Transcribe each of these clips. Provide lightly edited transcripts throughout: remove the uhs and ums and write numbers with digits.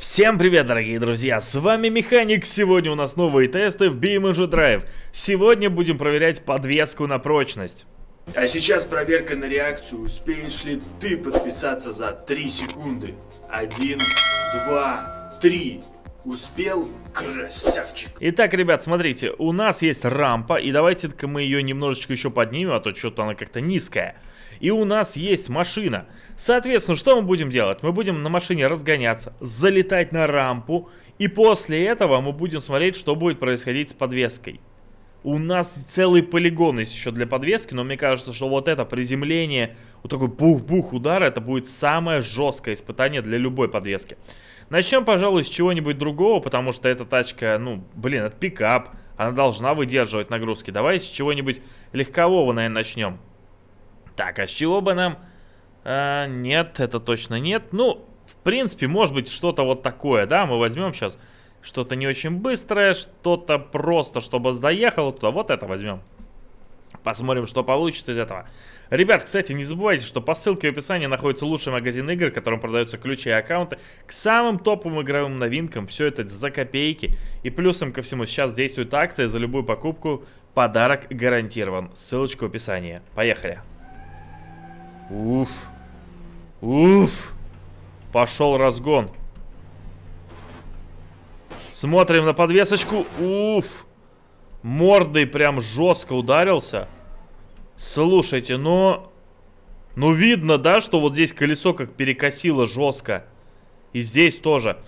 Всем привет, дорогие друзья, с вами Механик. Сегодня у нас новые тесты в BeamNG Drive. Сегодня будем проверять подвеску на прочность. А сейчас проверка на реакцию. Успеешь ли ты подписаться за 3 секунды? 1, 2, 3. Успел? Красавчик! Итак, ребят, смотрите, у нас есть рампа, и давайте-ка мы ее немножечко еще поднимем, а то что-то она как-то низкая. И у нас есть машина. Соответственно, что мы будем делать? Мы будем на машине разгоняться, залетать на рампу, и после этого мы будем смотреть, что будет происходить с подвеской. У нас целый полигон есть еще для подвески, но мне кажется, что вот это приземление, вот такой бух-бух удар, это будет самое жесткое испытание для любой подвески. Начнем, пожалуй, с чего-нибудь другого, потому что эта тачка, ну, блин, это пикап, она должна выдерживать нагрузки. Давай с чего-нибудь легкового, наверное, начнем. Так, а с чего бы нам... нет, это точно нет. Ну, в принципе, может быть, что-то вот такое, да, мы возьмем сейчас... Что-то не очень быстрое, что-то просто, чтобы доехало туда. Вот это возьмем. Посмотрим, что получится из этого. Ребят, кстати, не забывайте, что по ссылке в описании находится лучший магазин игр, в котором продаются ключи и аккаунты к самым топовым игровым новинкам. Все это за копейки. И плюсом ко всему сейчас действует акция. За любую покупку подарок гарантирован. Ссылочка в описании. Поехали. Уф. Уф. Пошел разгон. Смотрим на подвесочку. Уф. Мордой прям жестко ударился. Слушайте, но... Ну видно, да, что вот здесь колесо как перекосило жестко. И здесь тоже.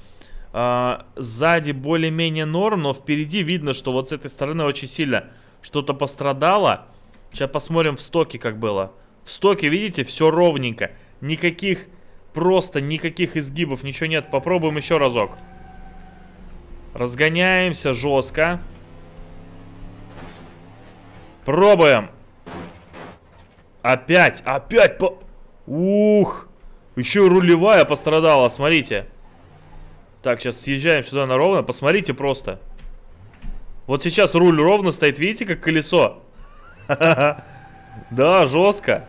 Сзади более-менее норм, но впереди видно, что вот с этой стороны очень сильно что-то пострадало. Сейчас посмотрим в стоке, как было. В стоке, видите, все ровненько. Никаких, просто никаких изгибов, ничего нет. Попробуем еще разок. Разгоняемся жестко. Пробуем. Опять, опять по... Ух. Еще рулевая пострадала, смотрите. Так, сейчас съезжаем сюда на ровно. Посмотрите просто. Вот сейчас руль ровно стоит, видите, как колесо? Да, жестко.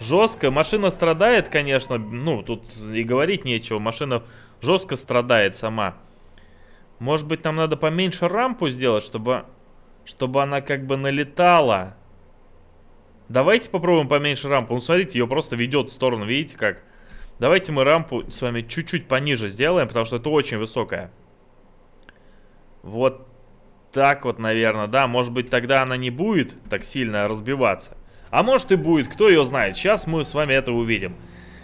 Жестко. Машина страдает, конечно. Ну, тут и говорить нечего. Машина жестко страдает сама. Может быть, нам надо поменьше рампу сделать, чтобы она как бы налетала. Давайте попробуем поменьше рампу. Ну, смотрите, ее просто ведет в сторону, видите как? Давайте мы рампу с вами чуть-чуть пониже сделаем, потому что это очень высокая. Вот так вот, наверное, да. Может быть, тогда она не будет так сильно разбиваться. А может и будет, кто ее знает. Сейчас мы с вами это увидим.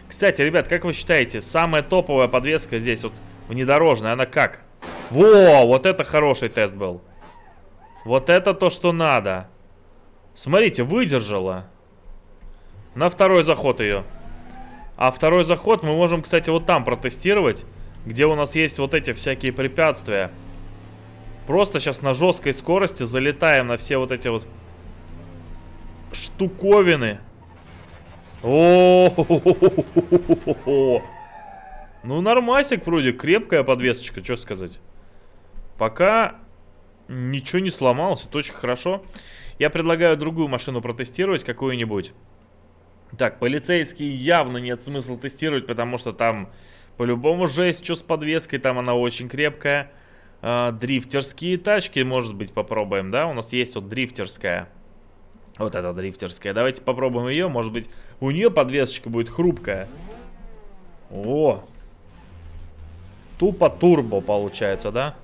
Кстати, ребят, как вы считаете, самая топовая подвеска здесь, вот внедорожная, она как? Во, вот это хороший тест был. Вот это то, что надо. Смотрите, выдержала. На второй заход ее. А второй заход мы можем, кстати, вот там протестировать, где у нас есть вот эти всякие препятствия. Просто сейчас на жесткой скорости залетаем на все вот эти вот штуковины. О-о-о-о-о-о-о-о-о. Ну, нормасик вроде, крепкая подвесочка, что сказать. Пока ничего не сломалось, это очень хорошо. Я предлагаю другую машину протестировать, какую-нибудь. Так, полицейский явно нет смысла тестировать, потому что там по-любому жесть, что с подвеской, там она очень крепкая. Дрифтерские тачки, может быть, попробуем, да? У нас есть вот дрифтерская. Вот эта дрифтерская. Давайте попробуем ее, может быть, у нее подвесочка будет хрупкая. О! Тупо турбо получается, да?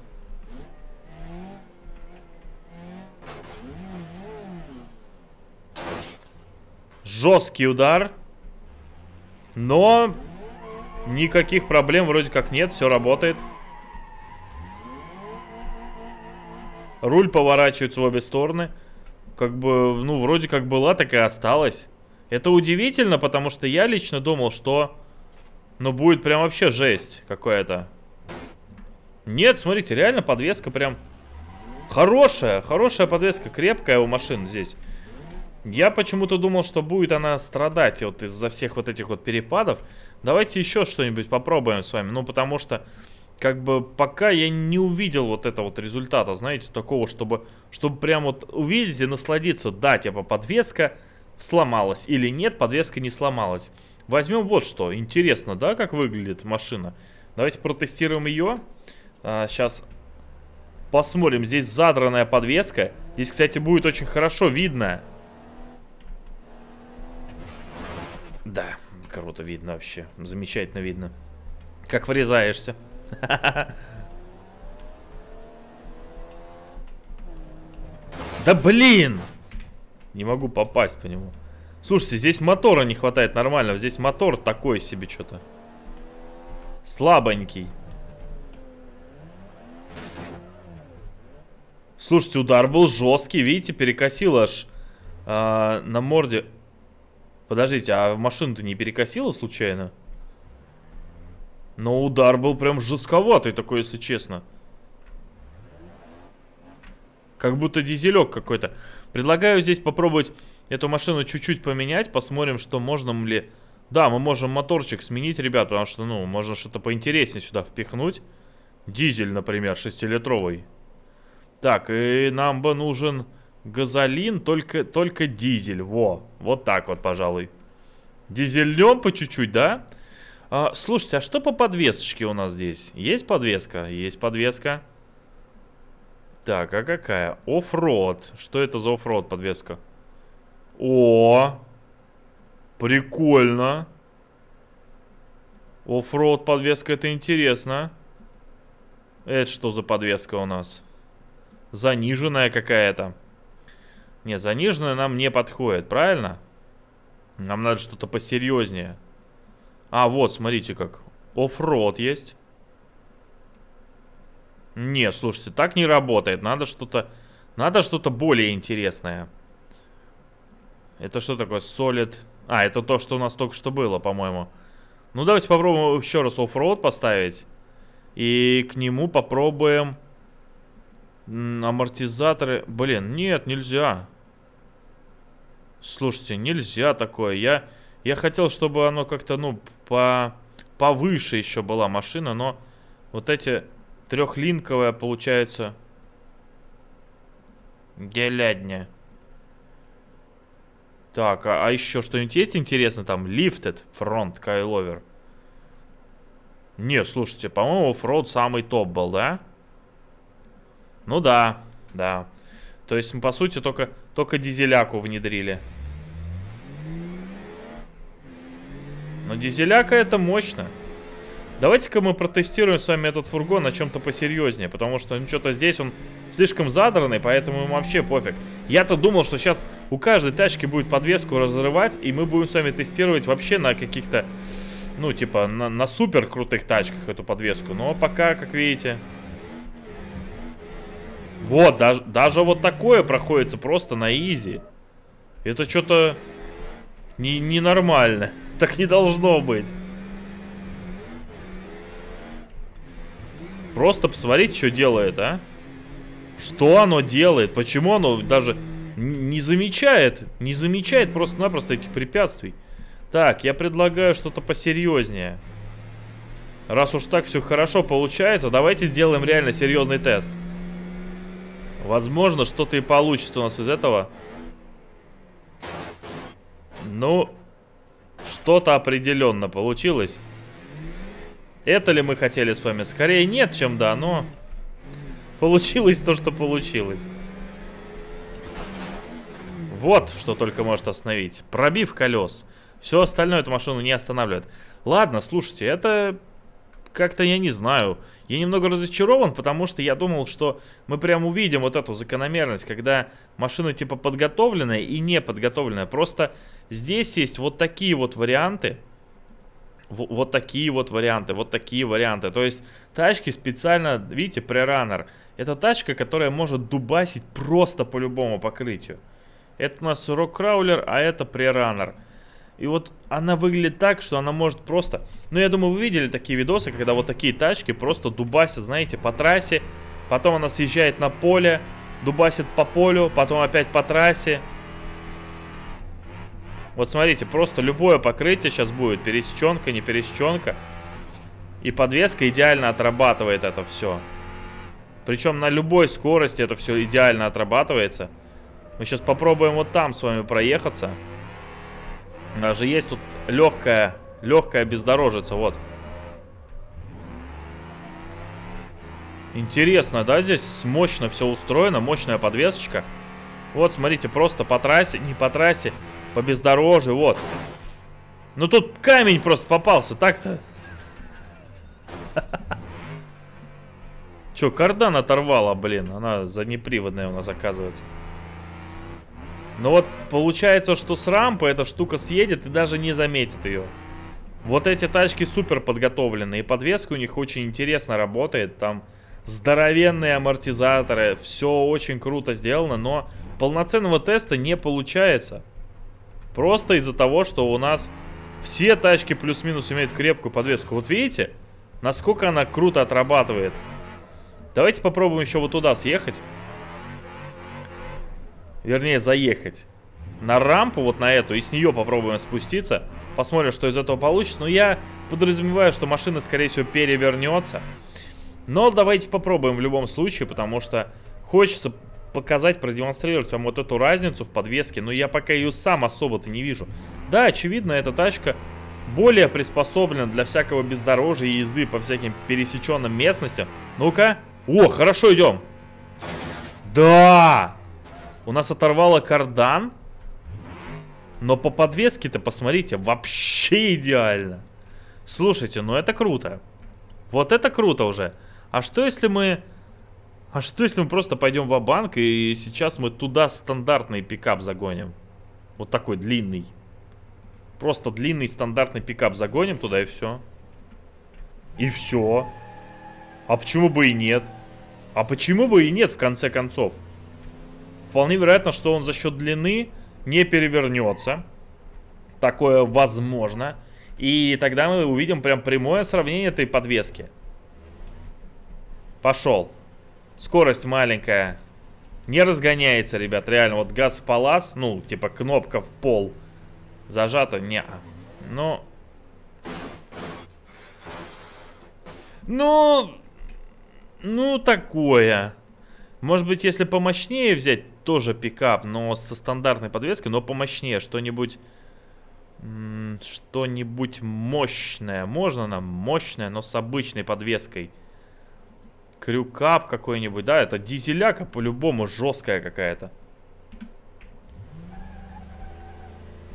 Жесткий удар. Но никаких проблем вроде как нет, все работает. Руль поворачивается в обе стороны. Как бы, ну, вроде как была, так и осталась. Это удивительно, потому что я лично думал, что... Ну, будет прям вообще жесть какая-то. Нет, смотрите, реально подвеска прям хорошая. Хорошая подвеска, крепкая у машин здесь. Я почему-то думал, что будет она страдать вот из-за всех вот этих вот перепадов. Давайте еще что-нибудь попробуем с вами. Ну, потому что, как бы, пока я не увидел вот этого вот результата, знаете, такого, чтобы прям вот увидеть и насладиться. Да, типа подвеска сломалась или нет, подвеска не сломалась. Возьмем вот что. Интересно, да, как выглядит машина? Давайте протестируем ее. Сейчас посмотрим. Здесь задранная подвеска. Здесь, кстати, будет очень хорошо видно. Да, круто видно вообще. Замечательно видно. Как врезаешься. Да блин! Не могу попасть по нему. Слушайте, здесь мотора не хватает нормального. Здесь мотор такой себе что-то. Слабонький. Слушайте, удар был жесткий. Видите, перекосил аж на морде. Подождите, а машину-то не перекосило случайно? Но удар был прям жестковатый такой, если честно. Как будто дизелек какой-то. Предлагаю здесь попробовать эту машину чуть-чуть поменять. Посмотрим, что можно ли... Да, мы можем моторчик сменить, ребят, потому что, ну, можно что-то поинтереснее сюда впихнуть. Дизель, например, 6-литровый. Так, и нам бы нужен газолин, только дизель. Во, вот так вот, пожалуй. Дизельнем по чуть-чуть, да? А, слушайте, а что по подвесочке у нас здесь? Есть подвеска? Есть подвеска. Так, а какая? Оффроуд. Что это за оффроуд подвеска? О, прикольно. Оффроуд подвеска, это интересно. Это что за подвеска у нас? Заниженная какая-то. Не, заниженная нам не подходит, правильно? Нам надо что-то посерьезнее. А, вот, смотрите как. Оффроуд есть. Не, слушайте, так не работает. Надо что-то более интересное. Это что такое? Solid. А, это то, что у нас только что было, по-моему. Ну, давайте попробуем еще раз оффроуд поставить. И к нему попробуем... Амортизаторы. Блин, нет, нельзя. Слушайте, нельзя такое. Я хотел, чтобы оно как-то, ну, повыше еще была машина, но вот эти трехлинковые, получается, гелядня. Так, а еще что-нибудь есть интересно там? Lifted front coilover. Не, слушайте, по-моему, off-road самый топ был, да? Ну да, да. То есть мы, по сути, только дизеляку внедрили. Но дизеляка это мощно. Давайте-ка мы протестируем с вами этот фургон на чем-то посерьезнее. Потому что ну, что-то здесь он слишком задранный, поэтому ему вообще пофиг. Я-то думал, что сейчас у каждой тачки будет подвеску разрывать. И мы будем с вами тестировать вообще на каких-то, ну типа на супер крутых тачках эту подвеску. Но пока, как видите... Вот, даже вот такое проходится просто на изи. Это что-то ненормально. Так не должно быть. Просто посмотрите, что делает, а? Что оно делает? Почему оно даже не замечает просто-напросто этих препятствий? Так, я предлагаю что-то посерьезнее. Раз уж так все хорошо получается, давайте сделаем реально серьезный тест. Возможно, что-то и получится у нас из этого. Ну, что-то определенно получилось. Это ли мы хотели с вами? Скорее нет, чем да, но получилось то, что получилось. Вот, что только может остановить. Пробив колес. Все остальное эту машину не останавливает. Ладно, слушайте, это... Как-то я не знаю. Я немного разочарован, потому что я думал, что мы прям увидим вот эту закономерность, когда машина типа подготовленная и не подготовленная. Просто здесь есть вот такие вот варианты. Вот такие вот варианты. Вот такие варианты. То есть тачки специально, видите, преранер. Это тачка, которая может дубасить просто по любому покрытию. Это у нас рок-краулер, а это преранер. И вот она выглядит так, что она может просто... Ну, я думаю, вы видели такие видосы, когда вот такие тачки просто дубасят, знаете, по трассе. Потом она съезжает на поле, дубасит по полю, потом опять по трассе. Вот смотрите, просто любое покрытие сейчас будет. Пересеченка, не пересеченка. И подвеска идеально отрабатывает это все. Причем на любой скорости это все идеально отрабатывается. Мы сейчас попробуем вот там с вами проехаться. Даже есть тут легкая бездорожица, вот. Интересно, да, здесь мощно все устроено, мощная подвесочка. Вот, смотрите, просто по трассе, не по трассе, по бездорожью, вот. Ну тут камень просто попался, так-то. Че, кардан оторвала, блин, она заднеприводная у нас оказывается. Но вот получается, что с рампы эта штука съедет и даже не заметит ее. Вот эти тачки супер подготовлены, и подвеска у них очень интересно работает, там здоровенные амортизаторы, все очень круто сделано, но полноценного теста не получается. Просто из-за того, что у нас все тачки плюс-минус имеют крепкую подвеску. Вот видите, насколько она круто отрабатывает. Давайте попробуем еще вот туда съехать. Вернее, заехать на рампу, вот на эту, и с нее попробуем спуститься. Посмотрим, что из этого получится. Но я подразумеваю, что машина, скорее всего, перевернется. Но давайте попробуем в любом случае, потому что хочется показать, продемонстрировать вам вот эту разницу в подвеске. Но я пока ее сам особо-то не вижу. Да, очевидно, эта тачка более приспособлена для всякого бездорожья и езды по всяким пересеченным местностям. Ну-ка. О, хорошо, идем. Да! У нас оторвало кардан. Но по подвеске-то, посмотрите, вообще идеально. Слушайте, ну это круто. Вот это круто уже. А что если мы просто пойдем ва-банк, и сейчас мы туда стандартный пикап загоним? Вот такой длинный. Просто длинный стандартный пикап загоним туда, и все. И все. А почему бы и нет? А почему бы и нет, в конце концов? Вполне вероятно, что он за счет длины не перевернется. Такое возможно. И тогда мы увидим прям прямое сравнение этой подвески. Пошел. Скорость маленькая. Не разгоняется, ребят. Реально, вот газ в палас. Ну, типа кнопка в пол. Зажата. Не-а. Ну, такое. Может быть, если помощнее взять, тоже пикап, но со стандартной подвеской, но помощнее, что-нибудь... Что-нибудь мощное. Можно нам мощное, но с обычной подвеской. Крюкап какой-нибудь, да? Это дизеляка по-любому жесткая какая-то.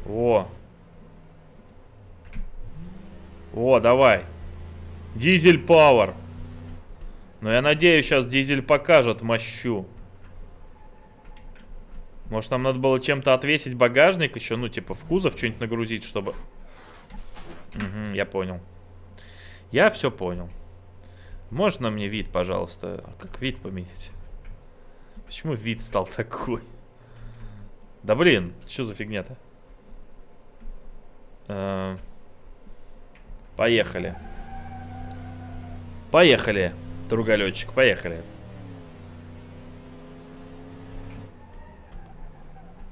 О. О, давай. Дизель пауэр. Но я надеюсь, сейчас дизель покажет мощу. Может, нам надо было чем-то отвесить багажник еще? Ну, типа в кузов что-нибудь нагрузить, чтобы... Угу, я понял. Я все понял. Можно мне вид, пожалуйста? А как вид поменять? Почему вид стал такой? Да блин, что за фигня-то? Поехали. Поехали, друголетчик, поехали.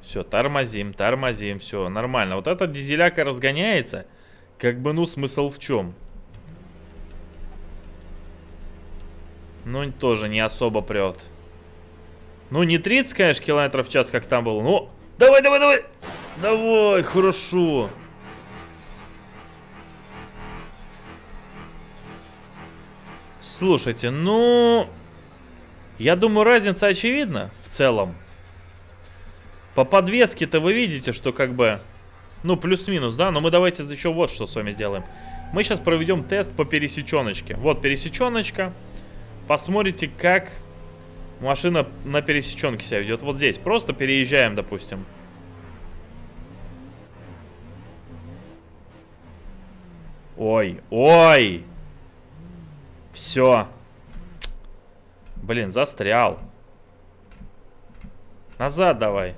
Все, тормозим, тормозим, все, нормально. Вот эта дизеляка разгоняется. Как бы, ну, смысл в чем? Ну, тоже не особо прет. Ну, не 30, конечно, километров в час, как там было. Ну, давай, давай, давай! Давай, хорошо. Слушайте, ну... Я думаю, разница очевидна в целом. По подвеске-то вы видите, что как бы... Ну, плюс-минус, да? Но мы давайте еще вот что с вами сделаем. Мы сейчас проведем тест по пересеченочке. Вот пересеченочка. Посмотрите, как машина на пересеченке себя ведет. Вот здесь. Просто переезжаем, допустим. Ой, ой! Все. Блин, застрял. Назад давай.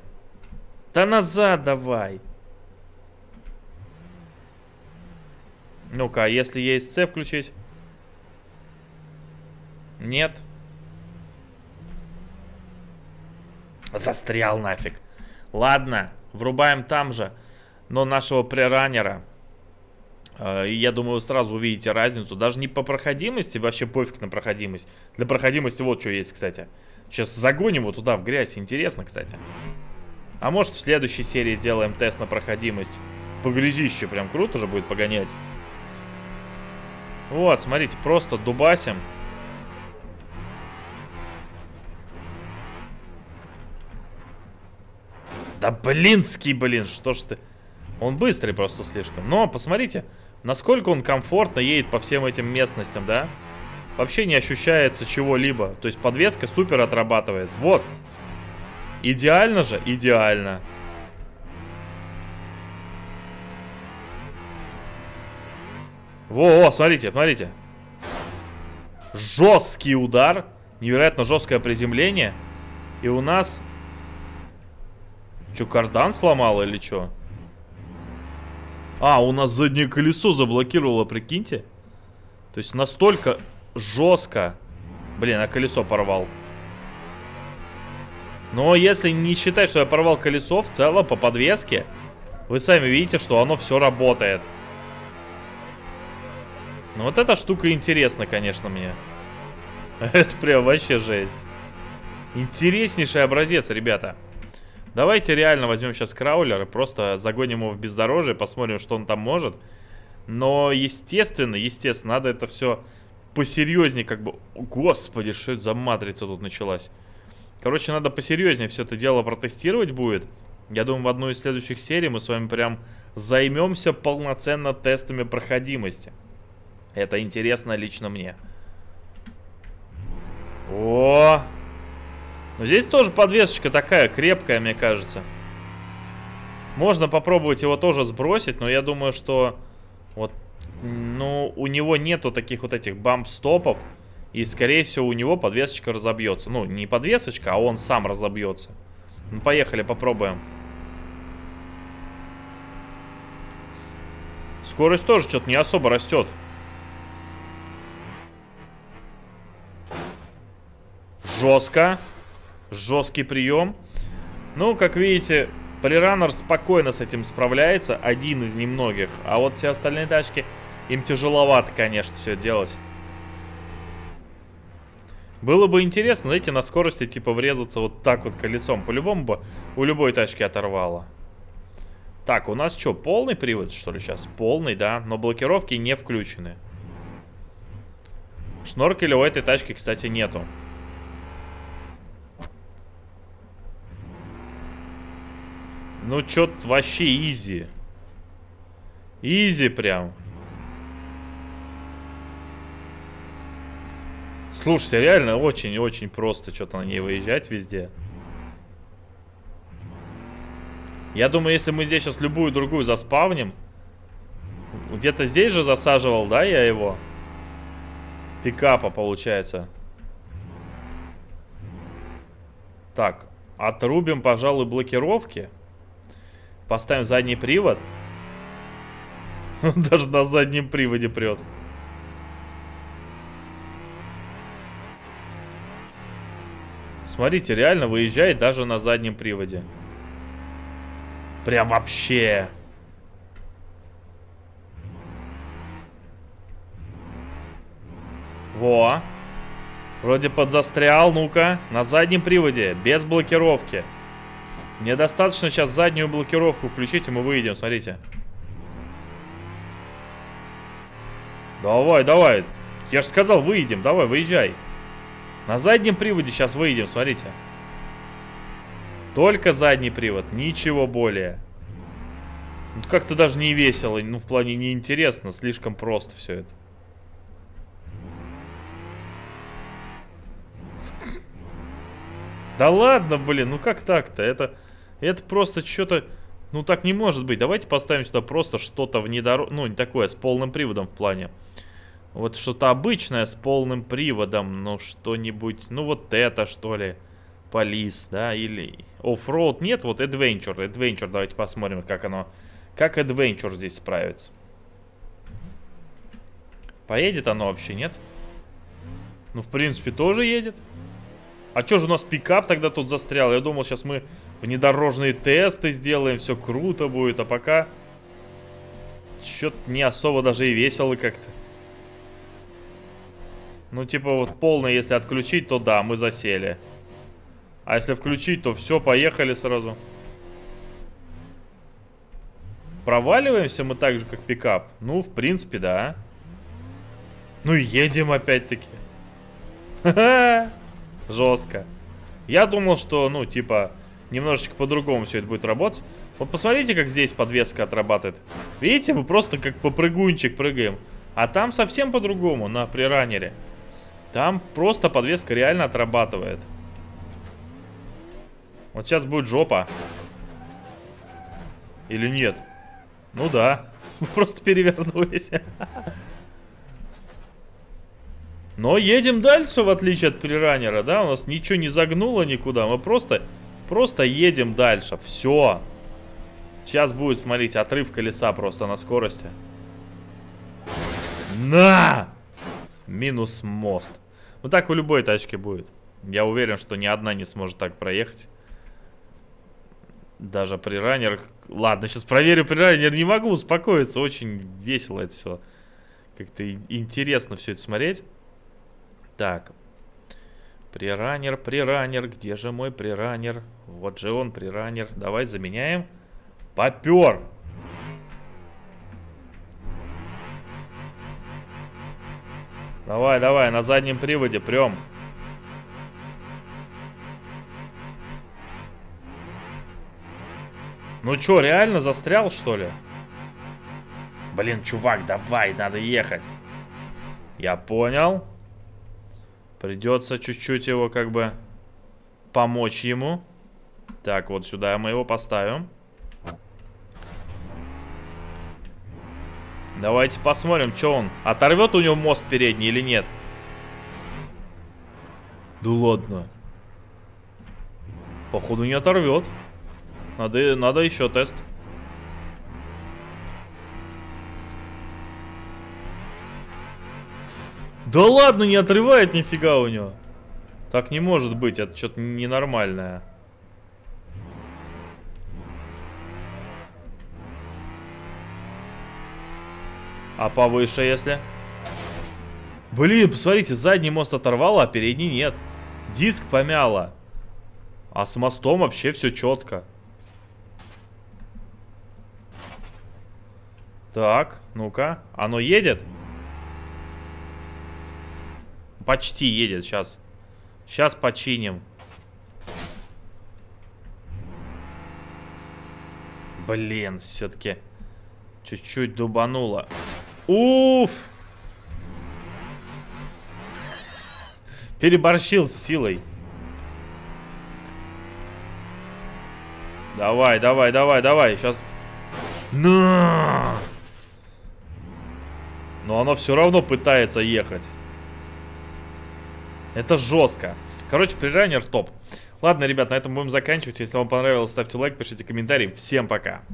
Да назад давай. Ну-ка, а если ESC включить? Нет. Застрял нафиг. Ладно, врубаем там же. Но нашего преранера. Я думаю, вы сразу увидите разницу. Даже не по проходимости, вообще пофиг на проходимость. Для проходимости вот что есть, кстати. Сейчас загоним его туда в грязь. Интересно, кстати. А может, в следующей серии сделаем тест на проходимость. По грязище прям круто же будет погонять. Вот, смотрите, просто дубасим. Да блинский, блин, что ж ты. Он быстрый просто слишком. Но посмотрите, насколько он комфортно едет по всем этим местностям, да? Вообще не ощущается чего-либо. То есть подвеска супер отрабатывает. Вот. Идеально же? Идеально. Во-во, смотрите, смотрите. Жесткий удар. Невероятно жесткое приземление. И у нас... Че, кардан сломал или что? А, у нас заднее колесо заблокировало, прикиньте. То есть настолько жестко. Блин, а колесо порвал. Но если не считать, что я порвал колесо, в целом по подвеске вы сами видите, что оно все работает. Ну вот эта штука интересна, конечно, мне. Это прям вообще жесть. Интереснейший образец, ребята. Давайте реально возьмем сейчас краулер и просто загоним его в бездорожье, посмотрим, что он там может. Но, естественно, естественно, надо это все посерьезнее как бы... О, господи, что это за матрица тут началась? Короче, надо посерьезнее все это дело протестировать будет. Я думаю, в одной из следующих серий мы с вами прям займемся полноценно тестами проходимости. Это интересно лично мне. О! Но здесь тоже подвесочка такая крепкая, мне кажется. Можно попробовать его тоже сбросить, но я думаю, что вот, ну, у него нету таких вот этих бамп-стопов. И, скорее всего, у него подвесочка разобьется. Ну, не подвесочка, а он сам разобьется. Ну, поехали, попробуем. Скорость тоже что-то не особо растет. Жестко. Жесткий прием. Ну, как видите, преранер спокойно с этим справляется. Один из немногих. А вот все остальные тачки, им тяжеловато, конечно, все делать. Было бы интересно, знаете, на скорости типа врезаться вот так вот колесом. По-любому бы у любой тачки оторвало. Так, у нас что, полный привод, что ли, сейчас? Полный, да, но блокировки не включены. Шноркеля у этой тачки, кстати, нету. Ну, чё-то вообще изи. Изи прям. Слушайте, реально очень-очень просто что-то на ней выезжать везде. Я думаю, если мы здесь сейчас любую другую заспавним. Где-то здесь же засаживал, да, я его? Пикапа, получается. Так, отрубим, пожалуй, блокировки. Поставим задний привод. Он даже на заднем приводе прет. Смотрите, реально выезжает даже на заднем приводе. Прям вообще. Во. Вроде подзастрял, ну-ка. На заднем приводе, без блокировки. Мне достаточно сейчас заднюю блокировку включить, и мы выйдем, смотрите. Давай, давай. Я же сказал, выйдем, давай, выезжай. На заднем приводе сейчас выйдем, смотрите. Только задний привод, ничего более. Ну, как-то даже не весело, ну, в плане неинтересно, слишком просто все это. Да ладно, блин, ну как так-то? Это просто что-то... Ну так не может быть. Давайте поставим сюда просто что-то внедорожное. Ну, не такое, с полным приводом в плане. Вот что-то обычное с полным приводом. Ну, что-нибудь... Ну, вот это, что ли. Полис, да? Или... Оффроуд нет? Вот Adventure. Adventure, давайте посмотрим, как оно... Как Adventure здесь справится. Поедет оно вообще, нет? Ну, в принципе, тоже едет. А чё же у нас пикап тогда тут застрял? Я думал, сейчас мы внедорожные тесты сделаем, все круто будет, а пока... Чё-то не особо даже и весело как-то. Ну, типа, вот полное, если отключить, то да, мы засели. А если включить, то все, поехали сразу. Проваливаемся мы так же, как пикап? Ну, в принципе, да. Ну, едем опять-таки. Ха-ха! Жестко. Я думал, что, ну, типа, немножечко по-другому все это будет работать. Вот посмотрите, как здесь подвеска отрабатывает. Видите, мы просто как попрыгунчик прыгаем. А там совсем по-другому на приранере. Там просто подвеска реально отрабатывает. Вот сейчас будет жопа. Или нет? Ну да. Мы просто перевернулись. Но едем дальше, в отличие от приранера, да? У нас ничего не загнуло никуда. Мы просто едем дальше. Все. Сейчас будет, смотрите, отрыв колеса просто на скорости. На! Минус мост. Вот так у любой тачки будет. Я уверен, что ни одна не сможет так проехать. Даже приранер... Ладно, сейчас проверю приранер. Не могу успокоиться. Очень весело это все. Как-то интересно все это смотреть. Так. Приранер, приранер. Где же мой приранер? Вот же он, приранер. Давай заменяем. Попер! Давай, давай, на заднем приводе прям. Ну чё, реально застрял, что ли? Блин, чувак, давай, надо ехать. Я понял. Придется чуть-чуть его как бы помочь ему. Так, вот сюда мы его поставим. Давайте посмотрим, что он. Оторвет у него мост передний или нет? Да ладно. Походу не оторвет. Надо еще тест. Да ладно, не отрывает нифига у него. Так не может быть, это что-то ненормальное. А повыше, если... Блин, посмотрите, задний мост оторвало, а передний нет. Диск помяло. А с мостом вообще все четко. Так, ну-ка. Оно едет? Почти едет сейчас. Сейчас починим. Блин, все-таки чуть-чуть дубануло. Уф! Переборщил с силой. Давай, давай, давай, давай. Сейчас. На! Но оно все равно пытается ехать. Это жестко. Короче, приранер топ. Ладно, ребят, на этом будем заканчивать. Если вам понравилось, ставьте лайк, пишите комментарий. Всем пока.